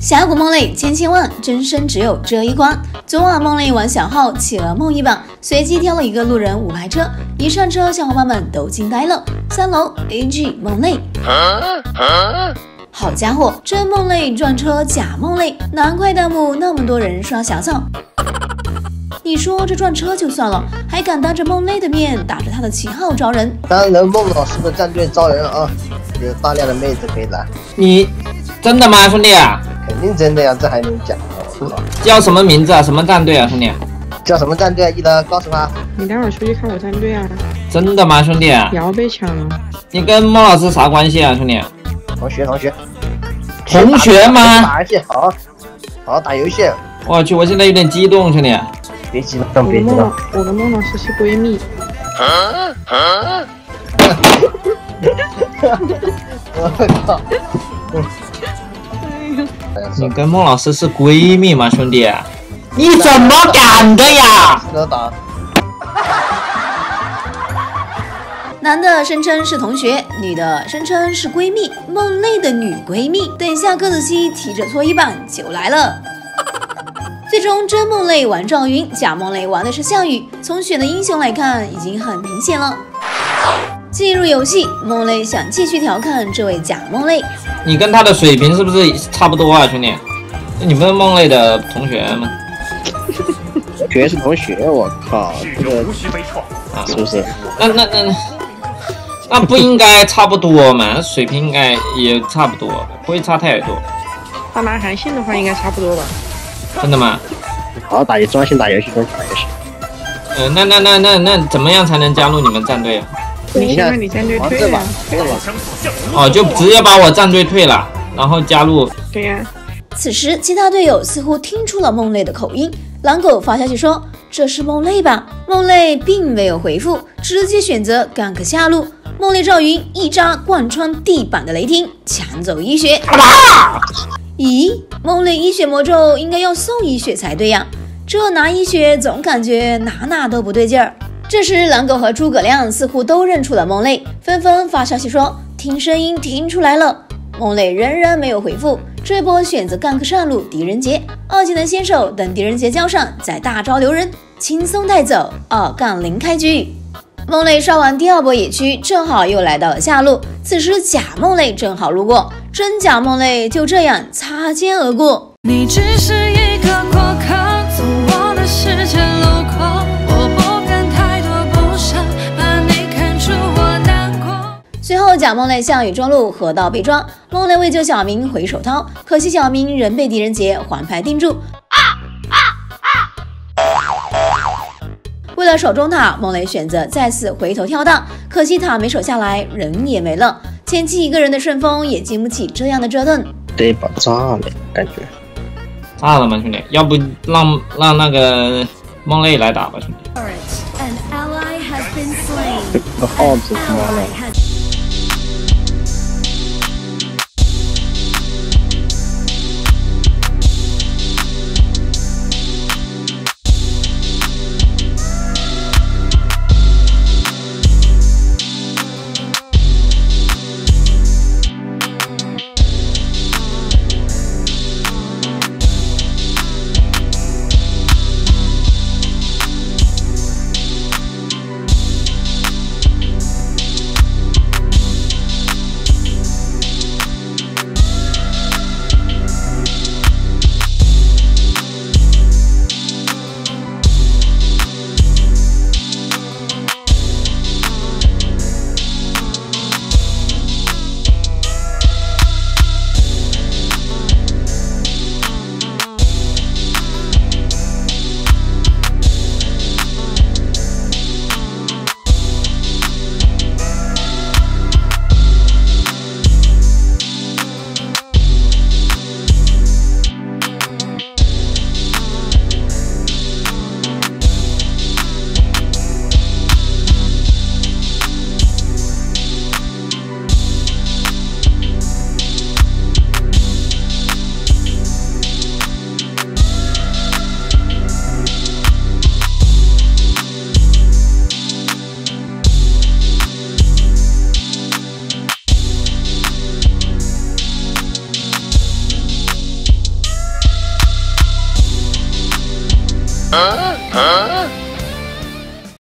峡谷梦泪千千万，真身只有这一关。昨晚梦泪玩小号起了梦一榜，随机挑了一个路人五排车，一上车小伙伴们都惊呆了。3楼 AG 梦泪。好家伙，真梦泪撞车假梦泪，难怪弹幕那么多人刷小草。你说这撞车就算了，还敢当着梦泪的面打着他的旗号招人？当然，孟老师的战队招人啊，有大量的妹子可以来。你真的吗，兄弟？肯定真的呀，这还能讲？叫什么名字啊？什么战队啊，兄弟？叫什么战队啊？一德，告诉他。你待会儿出去看我战队啊。真的吗，兄弟？瑶被抢了。你跟孟老师啥关系啊，兄弟？同学吗？打游戏，好打游戏。我去，我现在有点激动，兄弟。别激动，别激动。我跟孟老师是闺蜜。我靠！你跟孟老师是闺蜜吗，兄弟？你怎么敢的呀？男的声称是同学，女的声称是闺蜜，梦泪的女闺蜜。等下鸽子西提着搓衣板就来了。最终真梦泪玩赵云，假梦泪玩的是项羽。从选的英雄来看，已经很明显了。进入游戏，梦泪想继续调侃这位假梦泪。你跟他的水平是不是差不多啊，兄弟？你们梦泪的同学吗？绝是同学，我靠，这个啊，是不是？那不应该差不多嘛？水平应该也差不多，不会差太多。他拿韩信的话，应该差不多吧？真的吗？好打，专心打游戏，专心打游戏。那怎么样才能加入你们战队啊？你先把你战队退了。哦，就直接把我战队退了，然后加入。对呀。此时，其他队友似乎听出了梦泪的口音，狼狗发消息说：“这是梦泪吧？”梦泪并没有回复，直接选择gank下路。梦泪赵云一扎贯穿地板的雷霆，抢走一血。咦，梦泪一血魔咒应该要送一血才对呀，这拿一血总感觉哪都不对劲儿。这时，狼狗和诸葛亮似乎都认出了梦泪，纷纷发消息说：“听声音听出来了。”梦泪仍然没有回复，这波选择gank上路狄仁杰，2技能先手，等狄仁杰交上再大招留人，轻松带走2-0开局。梦泪刷完第2波野区，正好又来到了下路。此时假梦泪正好路过，真假梦泪就这样擦肩而过。你只是一个过客，从我的世界路过，我不敢太多不舍，怕你看出我难过。随后假梦泪项羽中路河道被抓，梦泪为救小明回手掏，可惜小明仍被狄仁杰环拍定住。为了守中塔，梦泪选择再次回头跳荡，可惜塔没守下来，人也没了。前期一个人的顺风也经不起这样的折腾，得把炸了，感觉炸了吗，兄弟？要不让那个梦泪来打吧，兄弟。这耗子是吗？